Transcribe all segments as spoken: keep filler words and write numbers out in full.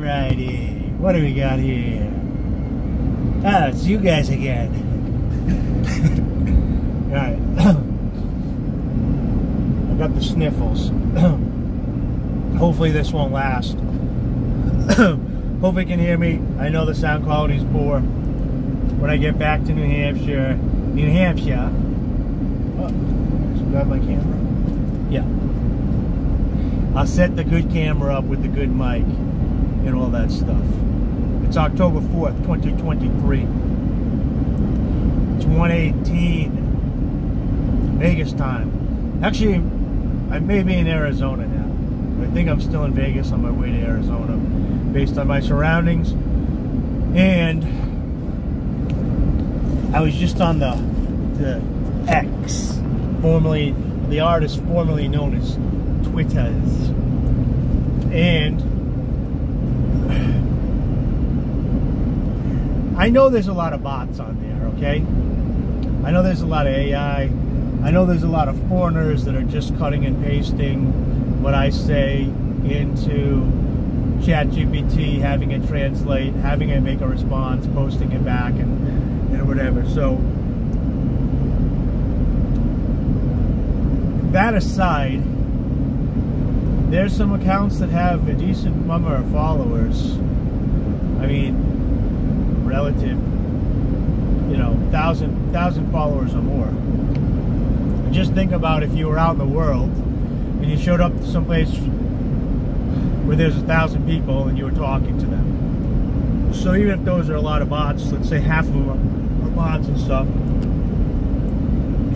Alrighty, what do we got here? Ah, it's you guys again. Alright. I got the sniffles. Hopefully this won't last. Hope you can hear me. I know the sound quality is poor. When I get back to New Hampshire, New Hampshire. Oh, I should grab my camera. Yeah. I'll set the good camera up with the good mic and all that stuff. It's October fourth, twenty twenty-three. It's one eighteen Vegas time. Actually, I may be in Arizona now. I think I'm still in Vegas on my way to Arizona based on my surroundings. And I was just on the, the X, formerly the artist formerly known as Twitters, and I know there's a lot of bots on there, okay? I know there's a lot of A I. I know there's a lot of foreigners that are just cutting and pasting what I say into ChatGPT, having it translate, having it make a response, posting it back, and, and whatever. So that aside, there's some accounts that have a decent number of followers. I mean, relative, you know, thousand thousand followers or more. And just think about if you were out in the world and you showed up to someplace where there's a thousand people and you were talking to them. So even if those are a lot of bots, let's say half of them are bots and stuff,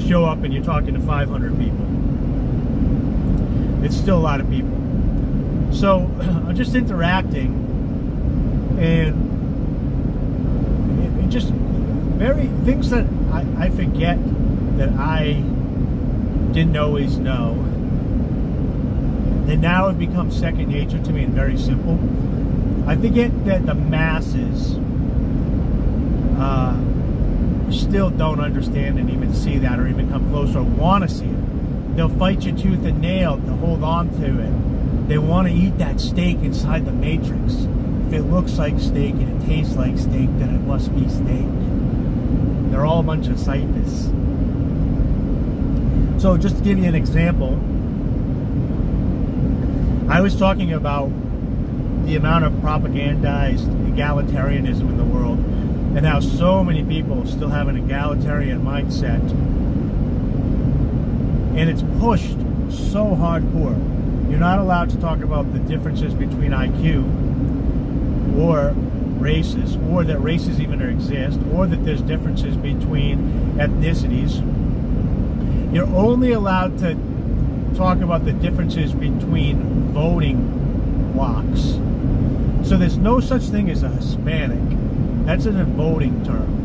you show up and you're talking to five hundred people. It's still a lot of people. So I'm just interacting, and it, it just very things that I, I forget that I didn't always know that now have become second nature to me and very simple. I forget that the masses uh, still don't understand and even see that or even come close or want to see it. They'll fight you tooth and nail to hold on to it. They want to eat that steak inside the matrix. If it looks like steak and it tastes like steak, then it must be steak. They're all a bunch of ciphers. So just to give you an example, I was talking about the amount of propagandized egalitarianism in the world and how so many people still have an egalitarian mindset. And it's pushed so hardcore. You're not allowed to talk about the differences between I Q or races, or that races even exist, or that there's differences between ethnicities. You're only allowed to talk about the differences between voting blocks. So there's no such thing as a Hispanic. That's a voting term.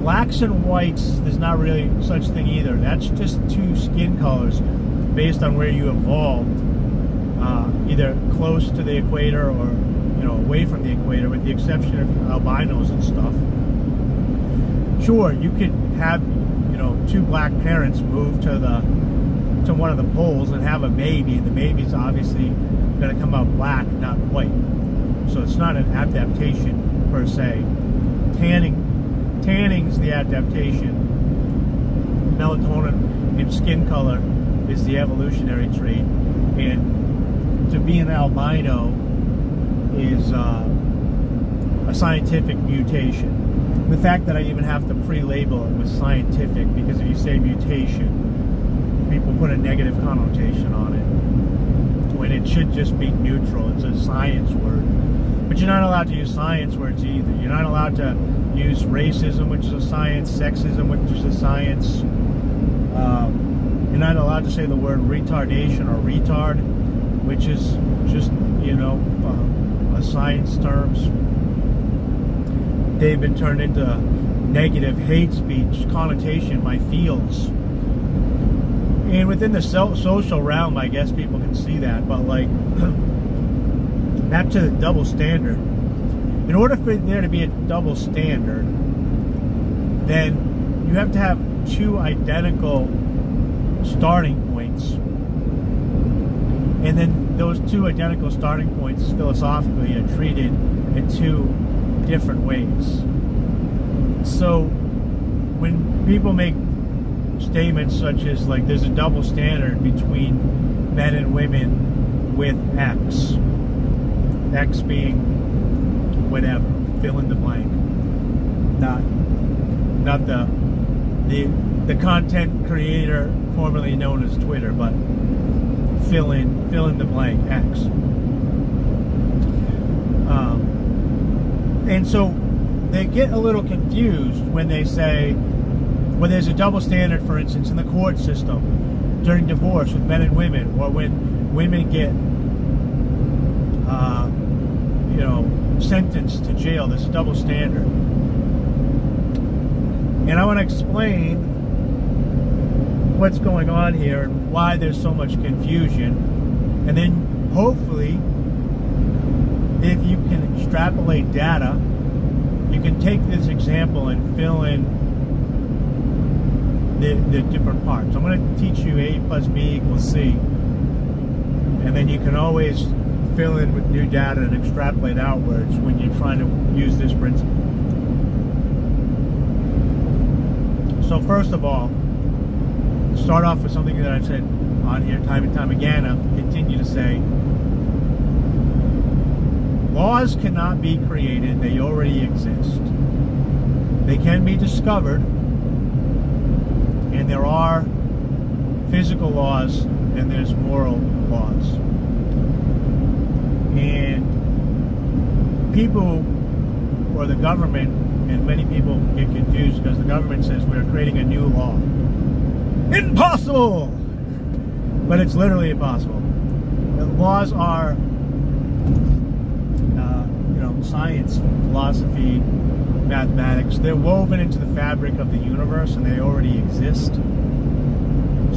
Blacks and whites, there's not really such thing either. That's just two skin colors based on where you evolved, uh, either close to the equator or, you know, away from the equator, with the exception of albinos and stuff. Sure, you could have, you know, two black parents move to the to one of the poles and have a baby. The baby's obviously going to come out black, not white. So it's not an adaptation per se. Tanning. Tanning's the adaptation. Melatonin and skin color is the evolutionary trait, and to be an albino is uh, a scientific mutation. The fact that I even have to pre-label it with scientific, because if you say mutation, people put a negative connotation on it, when it should just be neutral. It's a science word. But you're not allowed to use science words either. You're not allowed to use racism, which is a science, sexism, which is a science. Um, you're not allowed to say the word retardation or retard, which is just, you know, uh, a science terms. They've been turned into negative hate speech connotation, my feels. And within the so social realm, I guess people can see that, but like, back to the double standard. In order for there to be a double standard, then you have to have two identical starting points. And then those two identical starting points philosophically are treated in two different ways. So when people make statements such as like there's a double standard between men and women with X, X being whatever, fill in the blank, not not the the the content creator formerly known as Twitter, but fill in fill in the blank X. Um, and so they get a little confused when they say, well, there's a double standard, for instance, in the court system during divorce with men and women, or when women get uh, you know, sentenced to jail. There's a double standard. And I want to explain what's going on here and why there's so much confusion, and then hopefully if you can extrapolate data, you can take this example and fill in the, the different parts. I'm going to teach you A plus B equals C, and then you can always fill in with new data and extrapolate outwards when you're trying to use this principle. So first of all, start off with something that I've said on here time and time again, I'll continue to say. Laws cannot be created, they already exist. They can be discovered, and there are physical laws and there's moral laws. And people, or the government, and many people get confused because the government says we're creating a new law. Impossible! But it's literally impossible. The laws are, uh, you know, science, philosophy, mathematics. They're woven into the fabric of the universe, and they already exist.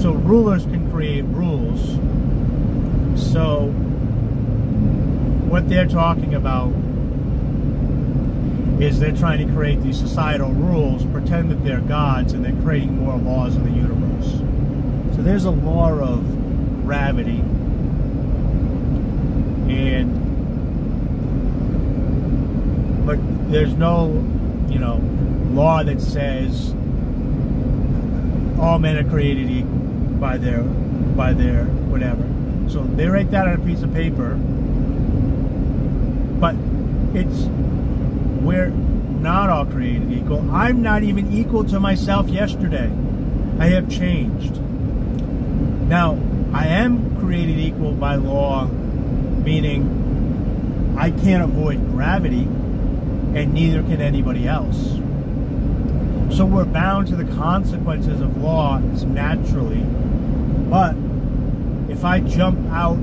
So rulers can create rules. So what they're talking about is they're trying to create these societal rules, pretend that they're gods, and they're creating more laws in the universe. So there's a law of gravity, and but there's no, you know, law that says all men are created equal by their by their whatever. So they write that on a piece of paper, but it's, we're not all created equal. I'm not even equal to myself yesterday. I have changed. Now, I am created equal by law, meaning I can't avoid gravity, and neither can anybody else. So we're bound to the consequences of laws naturally, but if I jump out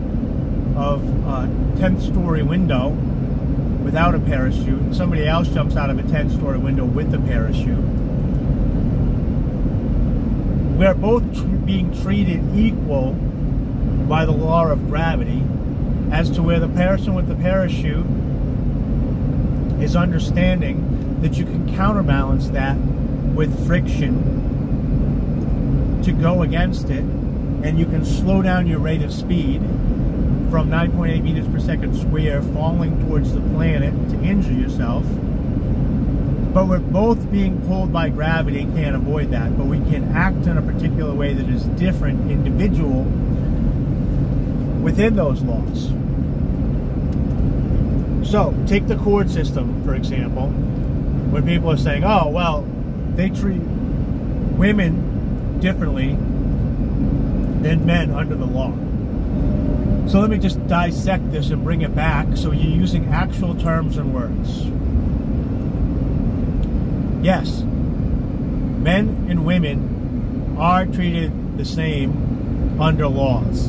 of a tenth story window without a parachute, and somebody else jumps out of a ten story window with a parachute, we're both tr being treated equal by the law of gravity, as to where the person with the parachute is understanding that you can counterbalance that with friction to go against it, and you can slow down your rate of speed from nine point eight meters per second square, falling towards the planet to injure yourself. But we're both being pulled by gravity and can't avoid that. But we can act in a particular way that is different, individual, within those laws. So, take the court system, for example, when people are saying, oh, well, they treat women differently than men under the law. So let me just dissect this and bring it back so you're using actual terms and words. Yes, men and women are treated the same under laws.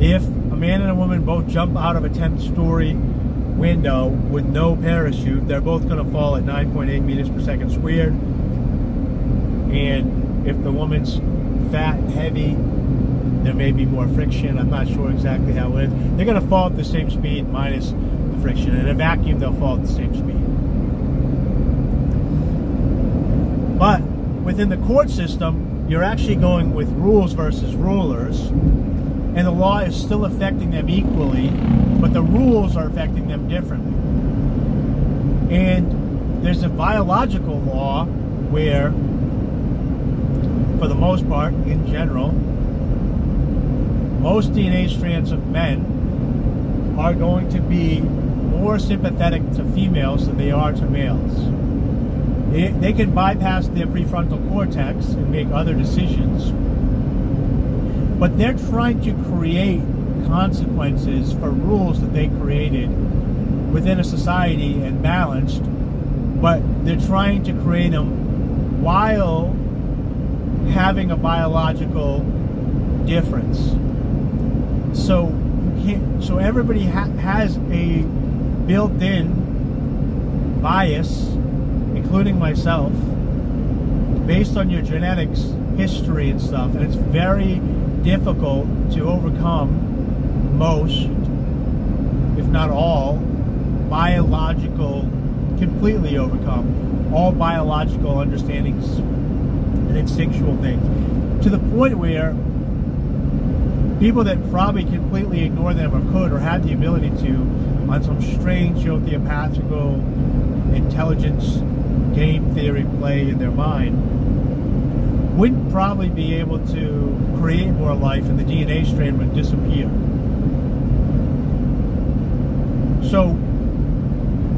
If a man and a woman both jump out of a tenth story window with no parachute, they're both going to fall at nine point eight meters per second squared. And if the woman's fat and heavy, there may be more friction. I'm not sure exactly how it is. They're going to fall at the same speed minus the friction. In a vacuum, they'll fall at the same speed. But within the court system, you're actually going with rules versus rulers. and the law is still affecting them equally, but the rules are affecting them differently. And there's a biological law where, for the most part, in general, most D N A strands of men are going to be more sympathetic to females than they are to males. They, they can bypass their prefrontal cortex and make other decisions, but they're trying to create consequences for rules that they created within a society and balanced, but they're trying to create them while having a biological difference. So you can't, so everybody ha has a built-in bias, including myself, based on your genetics, history and stuff, and it's very difficult to overcome most, if not all, biological, completely overcome all biological understandings and instinctual things, to the point where people that probably completely ignore them or could or had the ability to, on some strange, you know, theopathical intelligence game theory play in their mind, wouldn't probably be able to create more life, and the D N A strand would disappear. So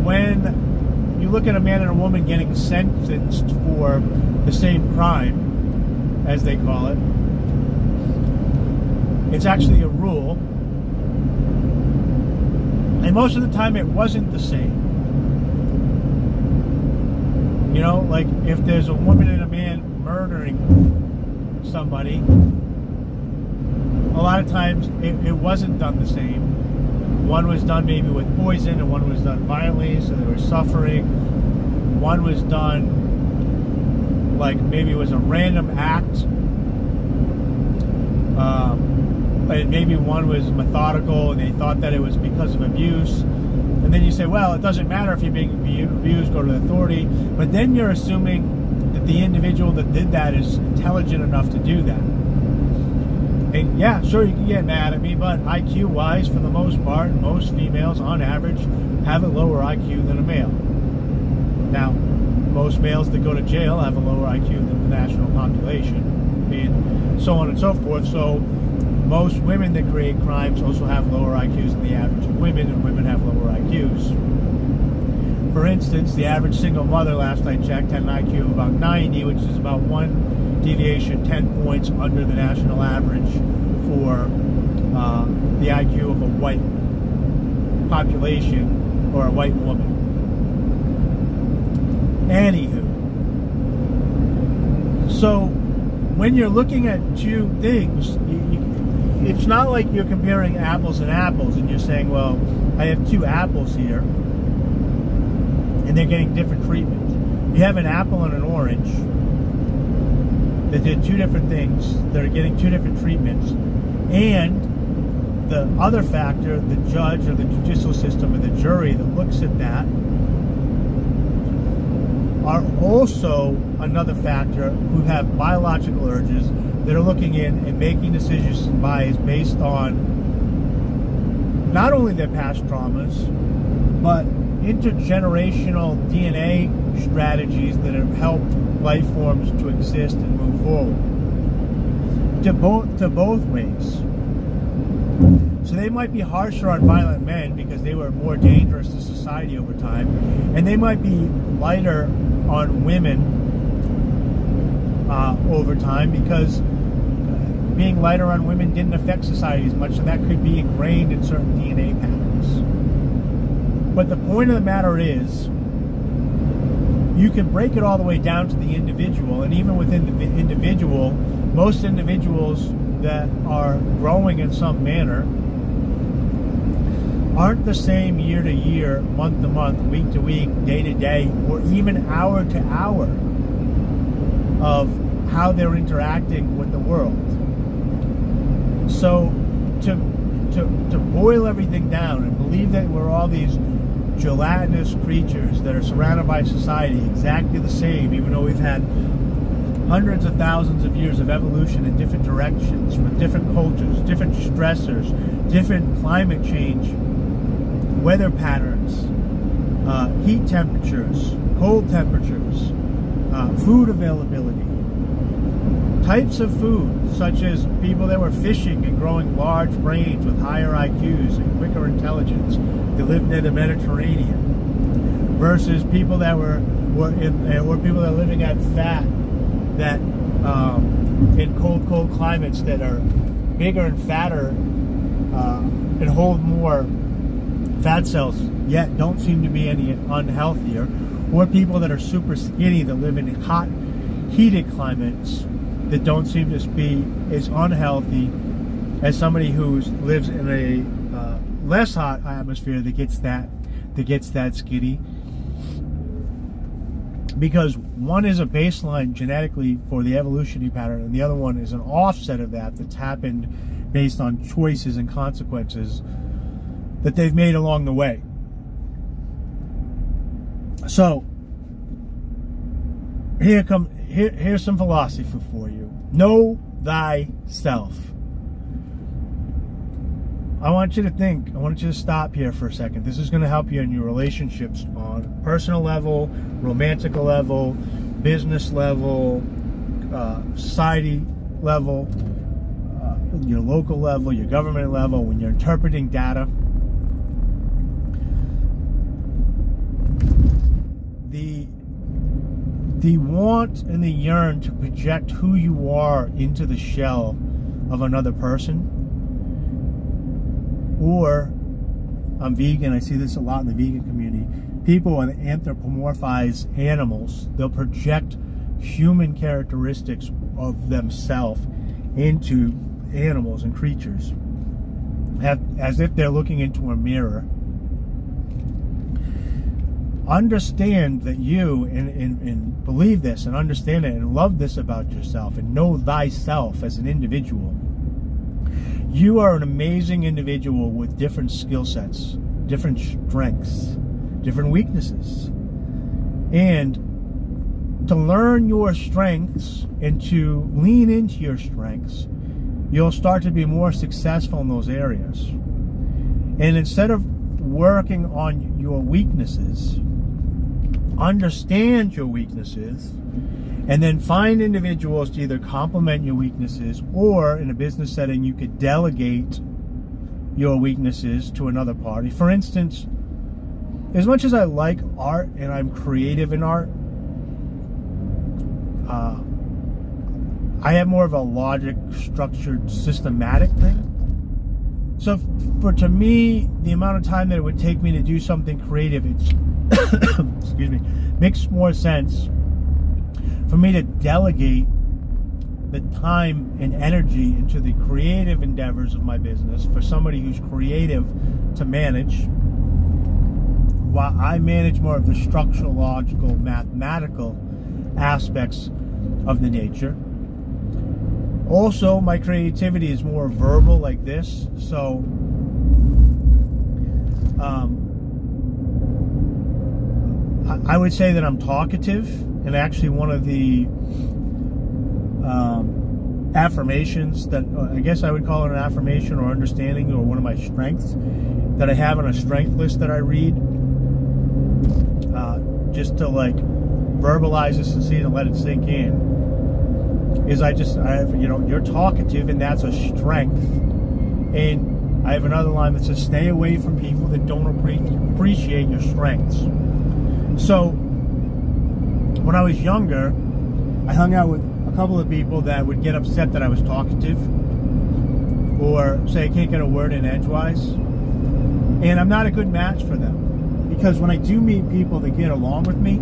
when you look at a man and a woman getting sentenced for the same crime, as they call it, it's actually a rule, and most of the time it wasn't the same. You know, like if there's a woman and a man murdering somebody, a lot of times it, it wasn't done the same. One was done maybe with poison, and one was done violently, so they were suffering. One was done, like, maybe it was a random act. Um, and maybe one was methodical, and they thought that it was because of abuse. And then you say, well, it doesn't matter if you're being abused, go to the authority. But then you're assuming that the individual that did that is intelligent enough to do that. And yeah, sure, you can get mad at me, but I Q-wise, for the most part, most females, on average, have a lower I Q than a male. Now, most males that go to jail have a lower I Q than the national population, and so on and so forth. So most women that create crimes also have lower I Qs than the average of women, and women have lower I Qs. For instance, the average single mother, last I checked, had an I Q of about ninety, which is about one deviation, ten points under the national average for uh, the I Q of a white population or a white woman. Anywho, so when you're looking at two things, you, you, it's not like you're comparing apples and apples and you're saying, well, I have two apples here and they're getting different treatment. You have an apple and an orange. They did two different things. They're getting two different treatments. And the other factor, the judge or the judicial system or the jury that looks at that, are also another factor, who have biological urges that are looking in and making decisions and bias based on not only their past traumas, but intergenerational D N A strategies that have helped life forms to exist and move forward to both to both ways. So they might be harsher on violent men because they were more dangerous to society over time, and they might be lighter on women uh, over time because being lighter on women didn't affect society as much, and that could be ingrained in certain D N A patterns. But the point of the matter is, you can break it all the way down to the individual, and even within the individual, most individuals that are growing in some manner aren't the same year to year, month to month, week to week, day to day, or even hour to hour of how they're interacting with the world. So to, to, to boil everything down and believe that we're all these gelatinous creatures that are surrounded by society exactly the same, even though we've had hundreds of thousands of years of evolution in different directions, with different cultures, different stressors, different climate change, weather patterns, uh, heat temperatures, cold temperatures, uh, food availability, types of food, such as people that were fishing and growing large brains with higher I Qs and quicker intelligence to live near the Mediterranean, versus people that were, were, in, uh, were people that are living at fat, that um, in cold, cold climates that are bigger and fatter uh, and hold more fat cells, yet don't seem to be any unhealthier, or people that are super skinny that live in hot, heated climates that don't seem to be as unhealthy as somebody who lives in a uh, less hot atmosphere that gets that that gets that skinny. Because one is a baseline genetically for the evolutionary pattern, and the other one is an offset of that that's happened based on choices and consequences that they've made along the way. So here come Here, here's some philosophy for you. Know thyself. I want you to think, I want you to stop here for a second. This is going to help you in your relationships on personal level, romantic level, business level, uh, society level, uh, your local level, your government level, when you're interpreting data. The The want and the yearn to project who you are into the shell of another person. Or, I'm vegan, I see this a lot in the vegan community. People anthropomorphize animals. They'll project human characteristics of themselves into animals and creatures, as if they're looking into a mirror. Understand that you, and, and, and believe this, and understand it, and love this about yourself, and know thyself as an individual. You are an amazing individual with different skill sets, different strengths, different weaknesses. And to learn your strengths and to lean into your strengths, you'll start to be more successful in those areas. And instead of working on your weaknesses, understand your weaknesses, and then find individuals to either complement your weaknesses, or in a business setting you could delegate your weaknesses to another party. For instance, as much as I like art and I'm creative in art, uh, I have more of a logic, structured, systematic thing. So for, to me, the amount of time that it would take me to do something creative, it's, excuse me, makes more sense for me to delegate the time and energy into the creative endeavors of my business for somebody who's creative to manage, while I manage more of the structural, logical, mathematical aspects of the nature. Also, my creativity is more verbal, like this. So, um, I would say that I'm talkative, and actually one of the um, affirmations that, I guess I would call it an affirmation or understanding, or one of my strengths that I have on a strength list that I read, uh, just to like verbalize this and see it and let it sink in, is I just, I have, you know, you're talkative, and that's a strength. And I have another line that says, stay away from people that don't appreciate your strengths. So when I was younger, I hung out with a couple of people that would get upset that I was talkative, or say I can't get a word in edgewise. And I'm not a good match for them, because when I do meet people that get along with me,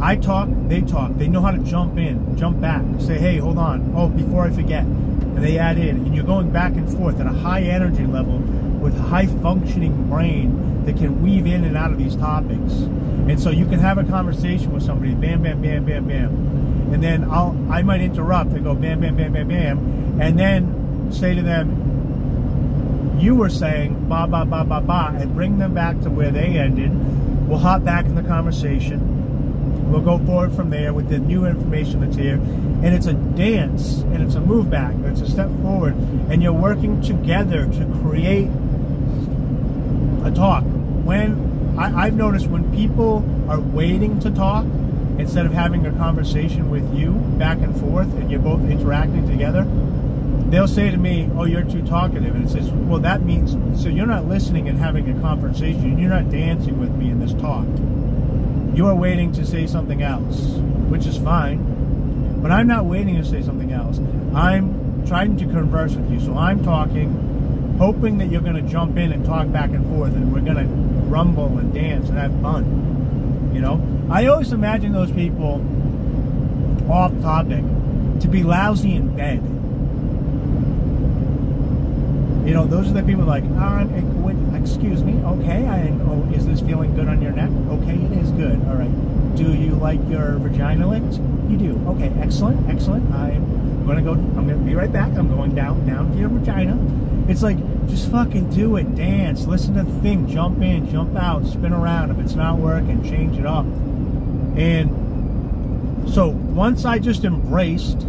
I talk, they talk. They know how to jump in, jump back, say, hey, hold on, oh, before I forget. And they add in. And you're going back and forth at a high energy level with a high-functioning brain that can weave in and out of these topics. And so you can have a conversation with somebody, bam, bam, bam, bam, bam. And then I'll, I might interrupt and go, bam, bam, bam, bam, bam. And then say to them, you were saying, ba, ba, ba, ba, ba, and bring them back to where they ended. We'll hop back in the conversation. We'll go forward from there with the new information that's here. And it's a dance, and it's a move back, and it's a step forward, and you're working together to create a talk. When I, I've noticed when people are waiting to talk instead of having a conversation with you back and forth, and you're both interacting together, they'll say to me, "Oh, you're too talkative." And it says, well, that means, so you're not listening and having a conversation. You're not dancing with me in this talk. You are waiting to say something else, which is fine. But I'm not waiting to say something else. I'm trying to converse with you. So I'm talking, hoping that you're going to jump in and talk back and forth, and we're going to rumble and dance and have fun. You know, I always imagine those people off topic to be lousy in bed. You know, those are the people like, ah, excuse me, okay, I, oh, is this feeling good on your neck? Okay, it is good, all right. Do you like your vagina licked? You do, okay, excellent, excellent. I'm gonna go, I'm gonna be right back. I'm going down, down to your vagina. It's like, just fucking do it, dance, listen to the thing, jump in, jump out, spin around. If it's not working, change it up. And so once I just embraced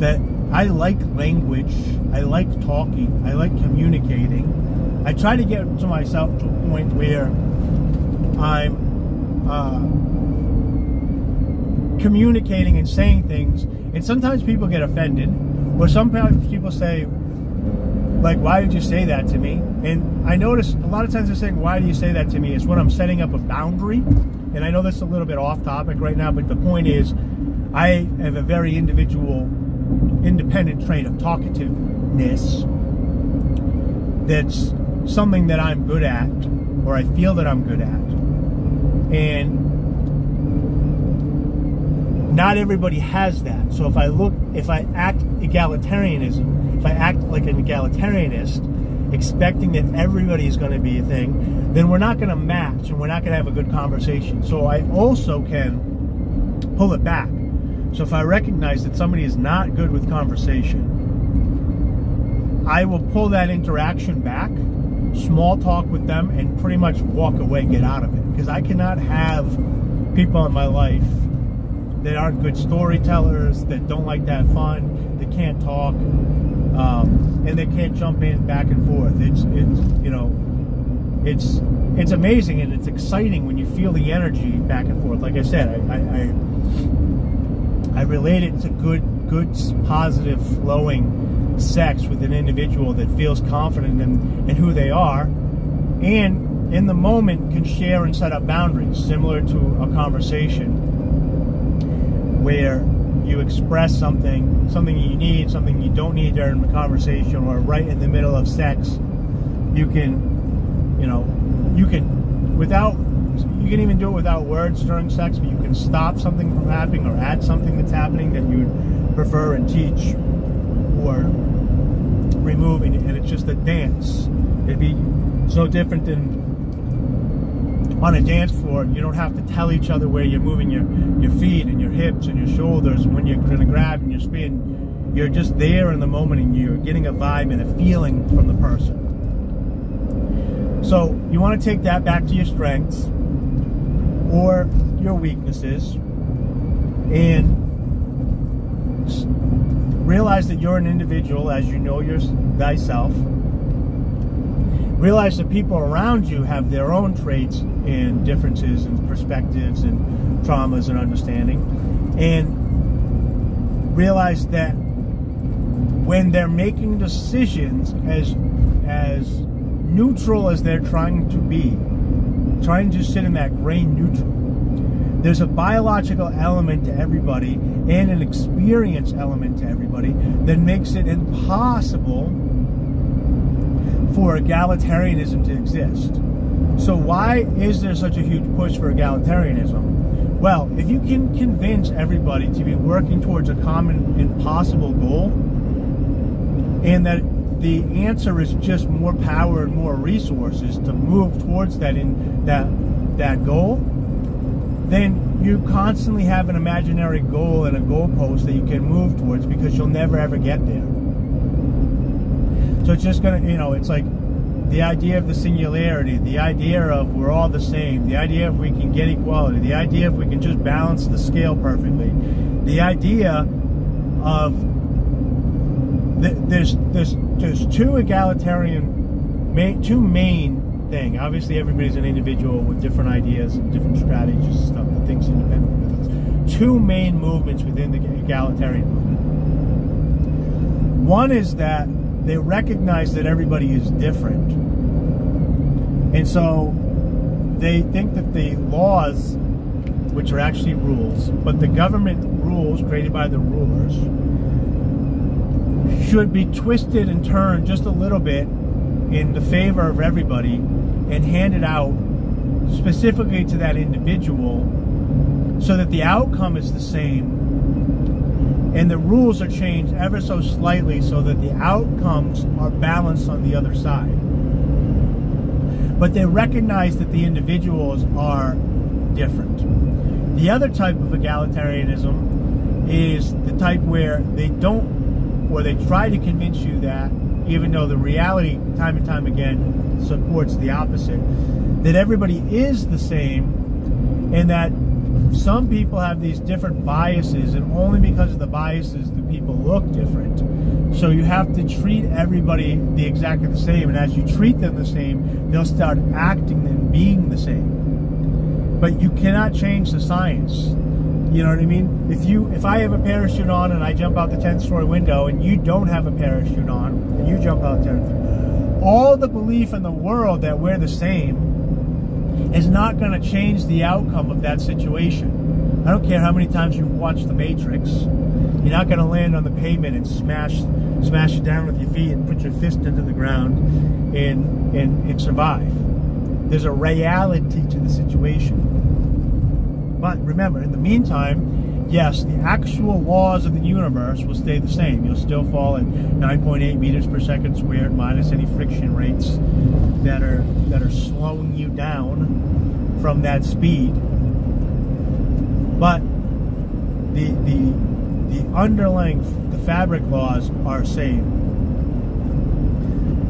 that I like language, I like talking, I like communicating. I try to get to myself to a point where I'm uh, communicating and saying things, and sometimes people get offended, or sometimes people say, like, why did you say that to me? And I notice a lot of times they're saying, why do you say that to me? It's when I'm setting up a boundary, and I know that's a little bit off topic right now, but the point is, I have a very individual independent trait of talkativeness that's something that I'm good at, or I feel that I'm good at, and not everybody has that. So if I look, if I act egalitarianism, if I act like an egalitarianist, expecting that everybody is going to be a thing, then we're not going to match, and we're not going to have a good conversation. So I also can pull it back. So if I recognize that somebody is not good with conversation, I will pull that interaction back, small talk with them, and pretty much walk away, get out of it. Because I cannot have people in my life that aren't good storytellers, that don't like to have fun, that can't talk, um, and they can't jump in back and forth. It's, it's, you know, it's, it's amazing, and it's exciting when you feel the energy back and forth. Like I said, I... I, I I relate it to good, good, positive, flowing sex with an individual that feels confident in, in who they are, and in the moment can share and set up boundaries, similar to a conversation where you express something, something you need, something you don't need during the conversation, or right in the middle of sex, you can, you know, you can, without, you can even do it without words during sex, but you can stop something from happening or add something that's happening that you would prefer and teach or remove, and, and it's just a dance. It'd be so different than on a dance floor. You don't have to tell each other where you're moving your, your feet and your hips and your shoulders and when you're going to grab and your spin. You're just there in the moment, and you're getting a vibe and a feeling from the person. So you want to take that back to your strengths or your weaknesses, and realize that you're an individual as you know your, thyself. Realize that people around you have their own traits and differences and perspectives and traumas and understanding, and realize that when they're making decisions, as as neutral as they're trying to be, trying to sit in that gray neutral, there's a biological element to everybody and an experience element to everybody that makes it impossible for egalitarianism to exist. So why is there such a huge push for egalitarianism? Well, if you can convince everybody to be working towards a common impossible goal, and that the answer is just more power and more resources to move towards that in that that goal, then you constantly have an imaginary goal and a goalpost that you can move towards, because you'll never ever get there. So it's just gonna, you know, it's like the idea of the singularity, the idea of we're all the same, the idea of we can get equality, the idea of we can just balance the scale perfectly, the idea of th there's, there's, there's two egalitarian, main, two main things. Obviously everybody's an individual with different ideas and different strategies and stuff, but things independent with us. Two main movements within the egalitarian movement. One is that they recognize that everybody is different. And so they think that the laws, which are actually rules, but the government rules created by the rulers, should be twisted and turned just a little bit in the favor of everybody and handed out specifically to that individual so that the outcome is the same. And the rules are changed ever so slightly so that the outcomes are balanced on the other side. But they recognize that the individuals are different. The other type of egalitarianism is the type where they don't, or they try to convince you that, even though the reality time and time again supports the opposite, that everybody is the same and that some people have these different biases, and only because of the biases do people look different. So you have to treat everybody the exactly the same, and as you treat them the same, they'll start acting and being the same. But you cannot change the science. You know what I mean? If you, if I have a parachute on and I jump out the tenth story window, and you don't have a parachute on and you jump out the tenth, all the belief in the world that we're the same is not going to change the outcome of that situation. I don't care how many times you watch The Matrix. You're not going to land on the pavement and smash, smash it down with your feet and put your fist into the ground and, and, and survive. There's a reality to the situation. But remember, in the meantime, yes, the actual laws of the universe will stay the same. You'll still fall at nine point eight meters per second squared minus any friction rates that are that are slowing you down from that speed. But the the the underlying, the fabric laws are same.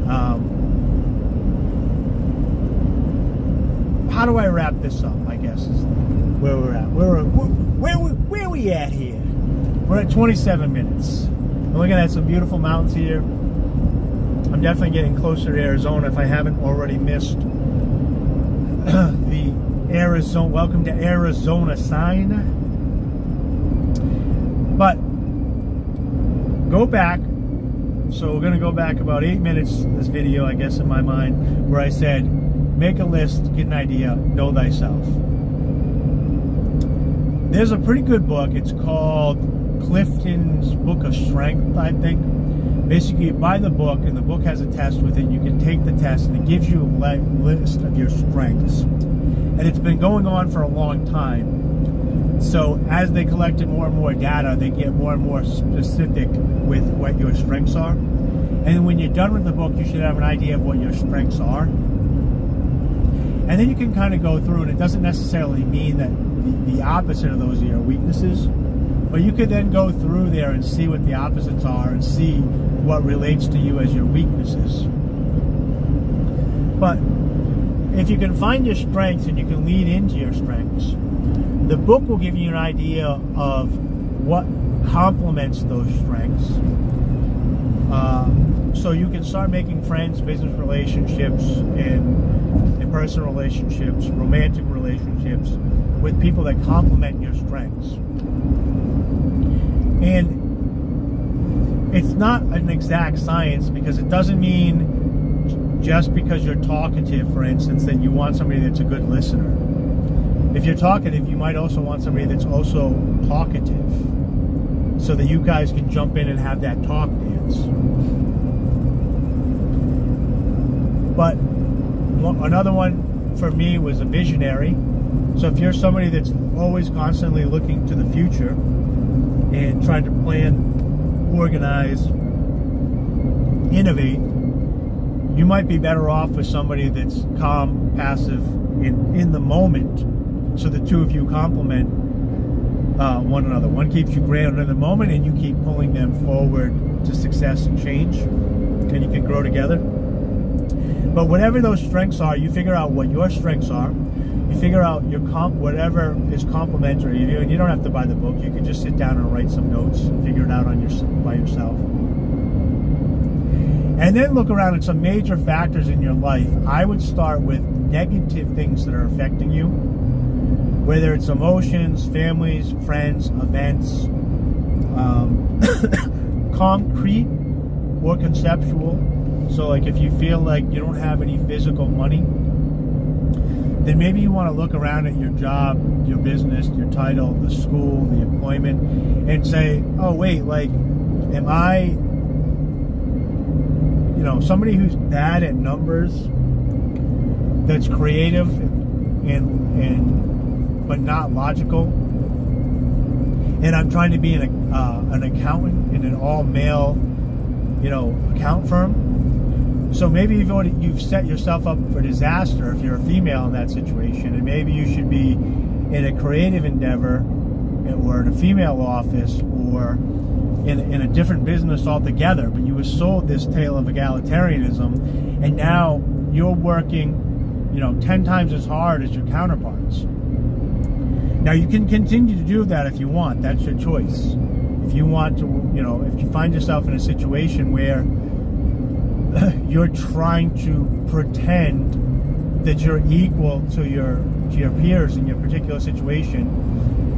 Um, how do I wrap this up? I guess is where we're at. Where we're, where where, where are we at here? We're at twenty-seven minutes. I'm looking at some beautiful mountains here. I'm definitely getting closer to Arizona if I haven't already missed the Arizona, welcome to Arizona sign. But go back. So we're going to go back about eight minutes in this video, I guess in my mind, where I said, make a list, get an idea, know thyself. There's a pretty good book. It's called Clifton's Book of Strength, I think. Basically, you buy the book, and the book has a test with it. You can take the test, and it gives you a list of your strengths. And it's been going on for a long time. So as they collected more and more data, they get more and more specific with what your strengths are. And when you're done with the book, you should have an idea of what your strengths are. And then you can kind of go through, and it doesn't necessarily mean that the, the opposite of those are your weaknesses. But you could then go through there and see what the opposites are and see what relates to you as your weaknesses. But if you can find your strengths and you can lean into your strengths, the book will give you an idea of what complements those strengths. Uh, so you can start making friends, business relationships, and, and personal relationships, romantic relationships with people that complement your strengths. And it's not an exact science, because it doesn't mean just because you're talkative, for instance, that you want somebody that's a good listener. If you're talkative, you might also want somebody that's also talkative, so that you guys can jump in and have that talk dance. But another one for me was a visionary. So if you're somebody that's always constantly looking to the future and trying to plan, organize, innovate, you might be better off with somebody that's calm, passive, in, in the moment, so the two of you complement uh, one another. One keeps you grounded in the moment, and you keep pulling them forward to success and change, and you can grow together. But whatever those strengths are, you figure out what your strengths are. You figure out your comp, whatever is complementary. You, you don't have to buy the book. You can just sit down and write some notes and figure it out on your, by yourself. And then look around at some major factors in your life. I would start with negative things that are affecting you, whether it's emotions, families, friends, events, um, concrete or conceptual. So like if you feel like you don't have any physical money, then maybe you want to look around at your job, your business, your title, the school, the employment, and say, oh wait, like, am I, you know, somebody who's bad at numbers, that's creative and, and but not logical, and I'm trying to be an, uh, an accountant in an all-male, you know, account firm. So maybe you've, already, you've set yourself up for disaster if you're a female in that situation, and maybe you should be in a creative endeavor or in a female office or in, in a different business altogether. But you were sold this tale of egalitarianism, and now you're working, you know, ten times as hard as your counterparts. Now you can continue to do that if you want. That's your choice. If you want to, you know, if you find yourself in a situation where you're trying to pretend that you're equal to your to your peers in your particular situation,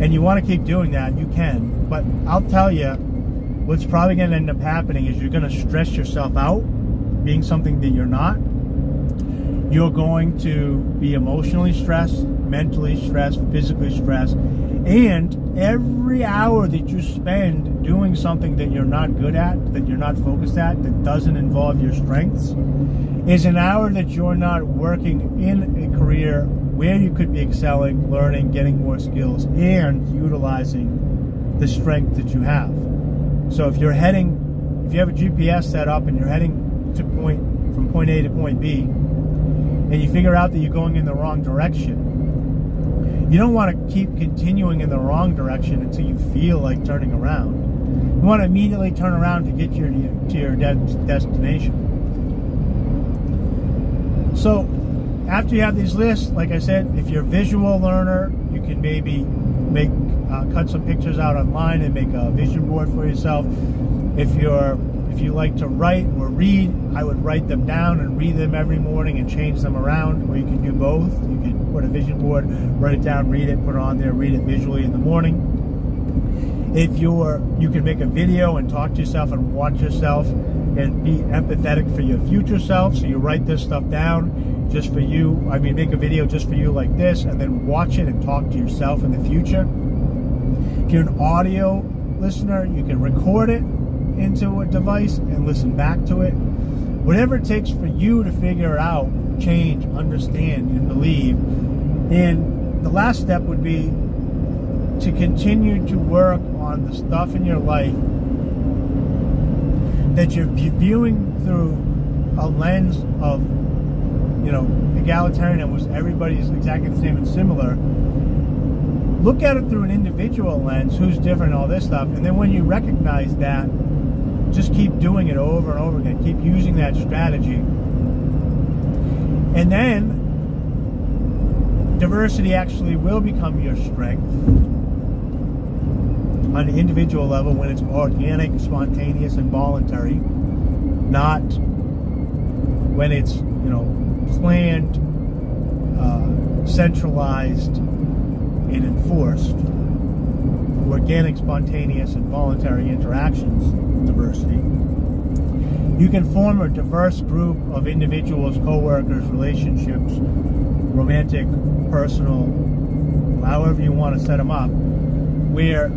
and you want to keep doing that, you can. But I'll tell you, what's probably going to end up happening is you're going to stress yourself out being something that you're not. You're going to be emotionally stressed, mentally stressed, physically stressed, and every hour that you spend doing something that you're not good at, that you're not focused at, that doesn't involve your strengths, is an hour that you're not working in a career where you could be excelling, learning, getting more skills, and utilizing the strength that you have. So if you're heading, if you have a G P S set up and you're heading to point, from point A to point B, and you figure out that you're going in the wrong direction, you don't want to keep continuing in the wrong direction until you feel like turning around. You want to immediately turn around to get your, to your de destination. So after you have these lists, like I said, if you're a visual learner, you can maybe make uh, cut some pictures out online and make a vision board for yourself. If you're if you like to write or read, I would write them down and read them every morning and change them around, or you can do both. You can put a vision board, write it down, read it, put it on there, read it visually in the morning. If you're, you can make a video and talk to yourself and watch yourself and be empathetic for your future self. So you write this stuff down just for you. I mean, make a video just for you like this, and then watch it and talk to yourself in the future. If you're an audio listener, you can record it into a device and listen back to it. Whatever it takes for you to figure out, change, understand, and believe. And the last step would be to continue to work on the stuff in your life that you're viewing through a lens of, you know, egalitarian, in which everybody's exactly the same and similar. Look at it through an individual lens, who's different, all this stuff. And then when you recognize that, just keep doing it over and over again. Keep using that strategy. And then diversity actually will become your strength on an individual level when it's organic, spontaneous, and voluntary, not when it's, you know, planned, uh, centralized, and enforced. Organic, spontaneous, and voluntary interactions, diversity. You can form a diverse group of individuals, co-workers, relationships, romantic, personal, however you want to set them up, where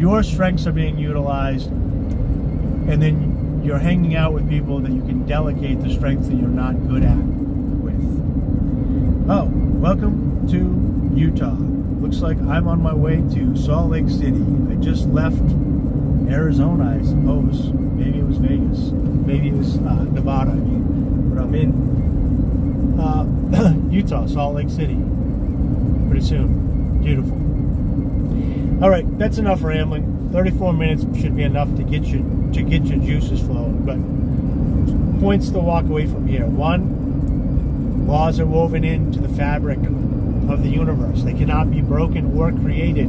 your strengths are being utilized, and then you're hanging out with people that you can delegate the strengths that you're not good at with. Oh, welcome to Utah. Looks like I'm on my way to Salt Lake City. I just left Arizona, I suppose. Maybe it was Vegas. Maybe it was uh, Nevada, I mean. But I'm in uh, Utah, Salt Lake City. Pretty soon. Beautiful. All right, that's enough rambling. thirty-four minutes should be enough to get you, to get your juices flowing. But points to walk away from here. One, Laws are woven into the fabric of the universe. They cannot be broken or created.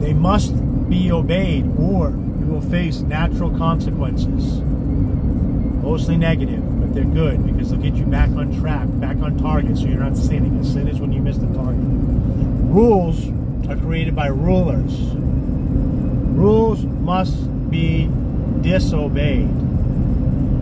They must be obeyed, or you will face natural consequences. Mostly negative, but they're good because they'll get you back on track, back on target, so you're not sinning. A sin is when you miss the target. Rules are created by rulers. Rules must be disobeyed.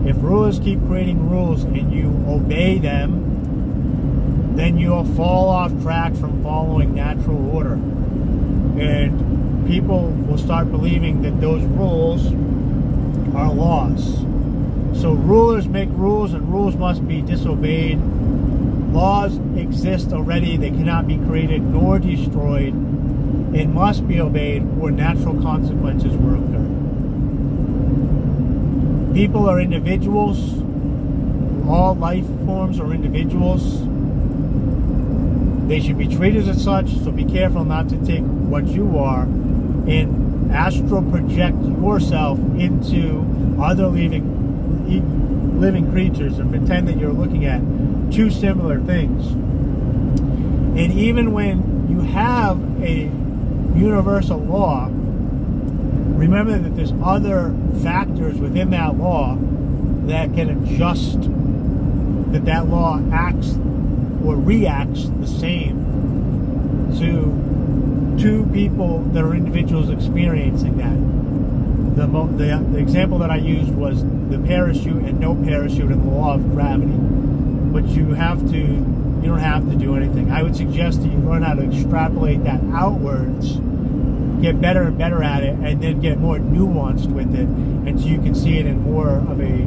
If rulers keep creating rules and you obey them, then you'll fall off track from following natural order. And people will start believing that those rules are laws. So rulers make rules, and rules must be disobeyed. Laws exist already. They cannot be created nor destroyed. It must be obeyed, or natural consequences will occur. People are individuals. All life forms are individuals. They should be treated as such, so be careful not to take what you are and astral project yourself into other living living creatures and pretend that you're looking at two similar things. And even when you have a universal law, remember that there's other factors within that law that can adjust that that law acts or reacts the same to two people that are individuals experiencing that. The, the, the example that I used was the parachute and no parachute and the law of gravity. But you have to, you don't have to do anything. I would suggest that you learn how to extrapolate that outwards, get better and better at it, and then get more nuanced with it, and so you can see it in more of a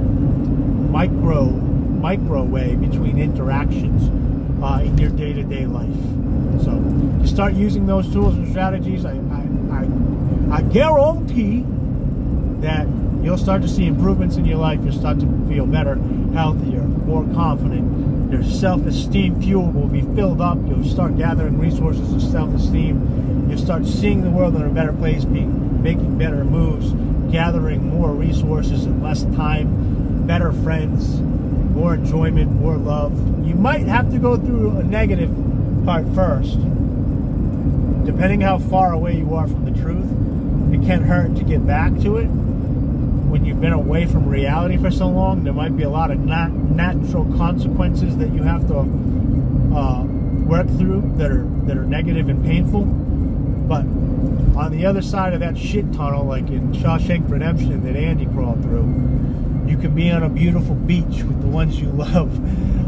micro, micro way between interactions uh, in your day-to-day life. So you start using those tools and strategies, I, I, I, I guarantee that you'll start to see improvements in your life. You'll start to feel better, healthier, more confident. Your self-esteem fuel will be filled up. You'll start gathering resources of self-esteem. You'll start seeing the world in a better place, being, making better moves, gathering more resources in less time, better friends, more enjoyment, more love. You might have to go through a negative part first. Depending how far away you are from the truth, it can hurt to get back to it. When you've been away from reality for so long, there might be a lot of nat natural consequences that you have to uh, work through that are that are negative and painful. But on the other side of that shit tunnel, like in Shawshank Redemption that Andy crawled through, you can be on a beautiful beach with the ones you love.